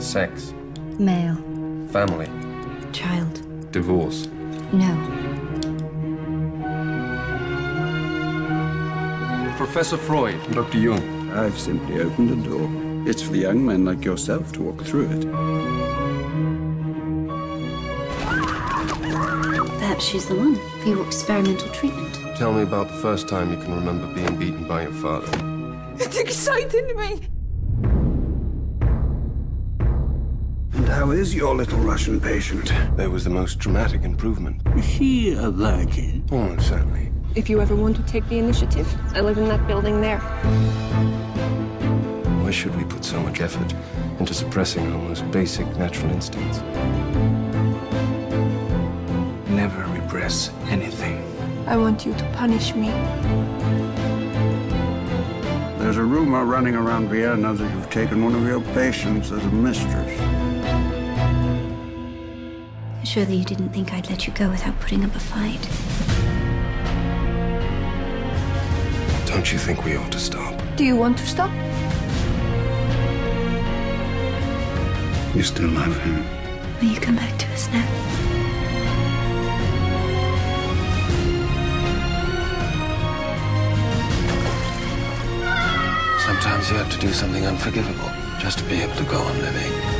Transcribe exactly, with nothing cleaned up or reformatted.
Sex. Male. Family. Child. Divorce. No. Professor Freud. Doctor Jung. I've simply opened a door. It's for the young men like yourself to walk through it. Perhaps she's the one for your experimental treatment. Tell me about the first time you can remember being beaten by your father. It excited me. And how is your little Russian patient? There was the most dramatic improvement. Is she a virgin? Oh, certainly. If you ever want to take the initiative, I live in that building there. Why should we put so much effort into suppressing our most basic natural instincts? Never repress anything. I want you to punish me. There's a rumor running around Vienna that you've taken one of your patients as a mistress. Surely you didn't think I'd let you go without putting up a fight. Don't you think we ought to stop? Do you want to stop? You still love him. Will you come back to us now? Sometimes you have to do something unforgivable just to be able to go on living.